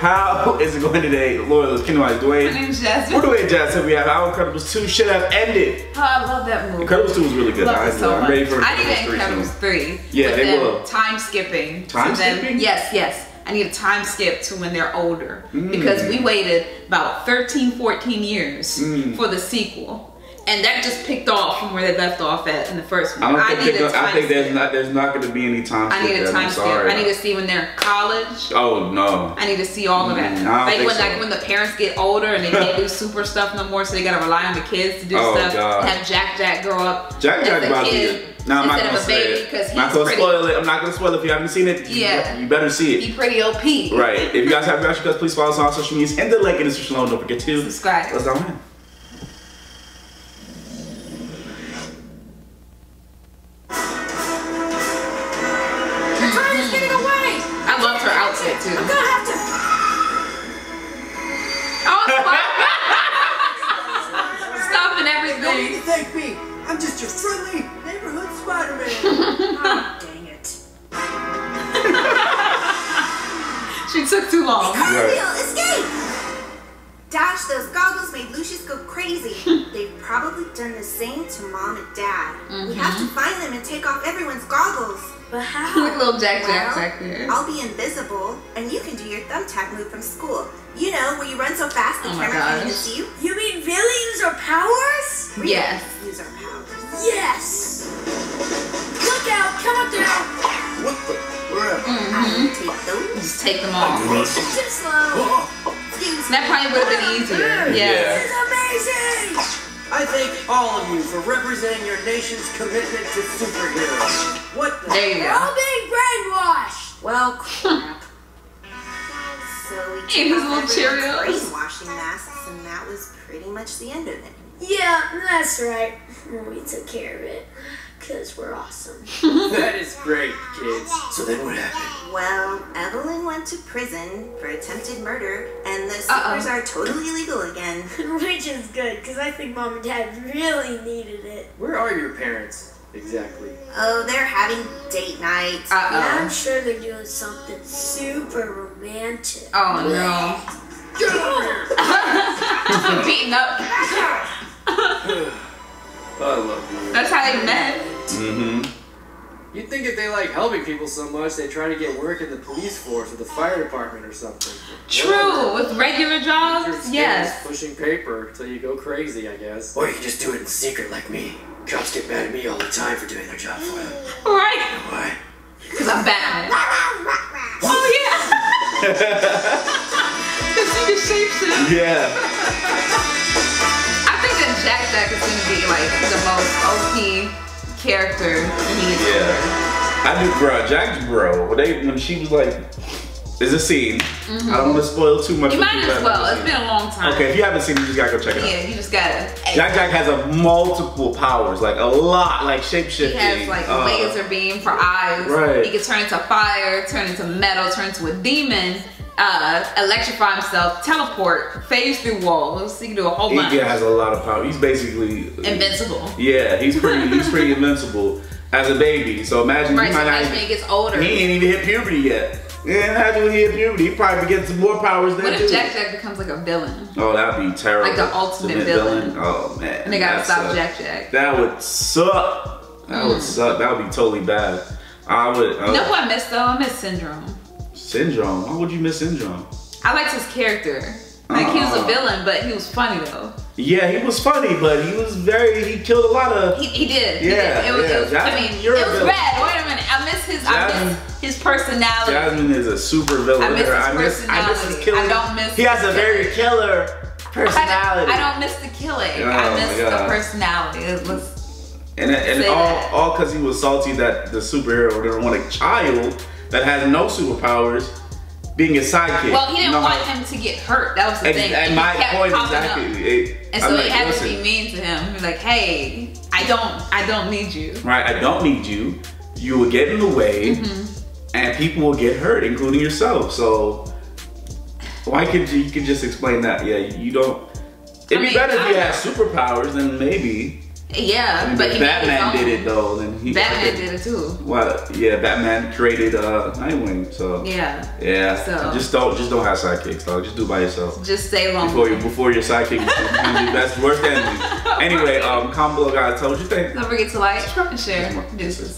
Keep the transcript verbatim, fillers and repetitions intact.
How is it going today? Lord, let's kindle Dwayne. My name's Jasmine. We're Dwayne Jazz. We have How Incredibles two Should Have Ended. Oh, I love that movie. Incredibles two was really good. Love it so much. I'm ready for Incredibles, I need Incredibles three. three. Yeah, they will. Time skipping. Time so skipping? Then, yes, yes. I need a time skip to when they're older. Mm. Because we waited about thirteen, fourteen years mm. for the sequel. And that just picked off from where they left off at in the first one. I, don't think I, need go, I think there's not there's not going to be any time skip. I need a time skip. I need to see when they're in college. Oh no! I need to see all of that. Mm, I don't like, think when, so. like when the parents get older and they can't do super stuff no more, so they got to rely on the kids to do oh, stuff. God. Have Jack Jack grow up. Jack Jack about to get. Nah, I'm not gonna say it. I'm not gonna spoil it. I'm not gonna spoil it if you haven't seen it. Yeah, you better see it. He pretty O P. Right. If you guys have questions, please follow us on social medias and the link in the description below. Don't forget to subscribe. Let's go in. Too. I'm gonna have to. Oh, stopping everything. Don't you thank me. I'm just your friendly neighborhood Spider-Man. Oh, dang it. She took too long. Cartwheel, escape! Dash, those goggles made Lucius go crazy. They've probably done the same to Mom and Dad. Mm-hmm. We have to find them and take off everyone's goggles. But how? With little Jack Jack back there. I'll be invisible, and you can do your thumbtack move from school. You know, where you run so fast the oh camera can't even see you. You mean really use our powers? Really yes. Use our powers. Yes. Look out! Come up there! What the? Where? Mm-hmm. I can take those. Just take them all. Too slow. Excuse me. That probably would have been easier. Yes. This is amazing. I thank all of you for representing your nation's commitment to superheroes. What the? There you go. We're all being brainwashed. Well, crap. So we took off the brainwashing masks, and that was pretty much the end of it. Yeah, that's right. We took care of it because we're awesome. That is great, kids. So then what happened? Well, Evelyn went to prison for attempted murder, and the supers uh-oh. are totally illegal again. Which is good because I think Mom and Dad really needed it. Where are your parents? Exactly. Oh, they're having date night. Uh -oh. Yeah, I'm sure they're doing something super romantic. Oh no! Get over here! I'm beaten up. I love you. That's how they met. Mm-hmm. You'd think if they like helping people so much, they'd try to get work in the police force or the fire department or something. True, well, with regular jobs, yes. Pushing paper until you go crazy, I guess. Or you can just do it in secret like me. Cops get mad at me all the time for doing their job for them. Right. You know why? Because I'm Batman. Oh, yeah. Because you can shapeshift. Yeah. I think that Jack Jack is going to be like the most O P character. Yeah. I do, bro. Jack's bro. They, when she was like, there's a scene. Mm-hmm. I don't want to spoil too much. You might as well. It's been a long time. Okay, if you haven't seen it, you just gotta go check it yeah, out. Yeah, you just gotta. Jack Jack has a multiple powers, like a lot, like shapeshifting. He has like uh, laser beam for eyes. Right. He can turn into fire, turn into metal, turn into a demon. Uh, electrify himself, teleport, phase through walls. He can do a whole bunch. He has a lot of power. He's basically invincible. Yeah, he's pretty. He's pretty invincible as a baby. So imagine right, he might so not even, he gets older. He ain't even hit puberty yet. Yeah, imagine when he hit puberty, he probably gets some more powers than. What if Jack Jack becomes like a villain? Oh, that'd be terrible. Like the ultimate villain. villain. Oh man. And they gotta stop sucks. Jack Jack. That would suck. That mm. would suck. That would be totally bad. I would. Uh, you know what I miss though? I miss Syndrome. Syndrome? Why would you miss Syndrome? I liked his character. Like uh, he was a villain, but he was funny though. Yeah, he was funny, but he was very, he killed a lot of... He, he did. Yeah, he did. It was, yeah. It was, Jasmine, I mean, it was bad. Wait a minute. I miss his, Jasmine, I miss his personality. Jasmine is a super villain. I miss his I miss, personality. I miss his killer. I don't miss He has a killer. very killer personality. I don't, I don't miss the killing. Oh, I miss the personality. It was, and and all because all he was salty that the superhero didn't want a child that has no superpowers being his sidekick. Well, he didn't no. want him to get hurt. That was the exactly. thing. And my point exactly. It, and so he like, had listen. to be mean to him. He was like, hey, I don't, I don't need you. Right, I don't need you. You will get in the way mm-hmm. and people will get hurt, including yourself. So why could you, you could just explain that? Yeah, you don't, it'd I be mean, better I if you had superpowers than maybe. Yeah, I mean, but Batman did it though. Then he Batman did it too. Well, yeah, Batman created uh, Nightwing, so yeah, yeah. So just don't, just don't have sidekicks, though. Just do by yourself. Just stay long before you, before your sidekick. That's worst enemy. Anyway, um, comment below, guys. Tell what you think. Don't forget to like, subscribe, and share. This is.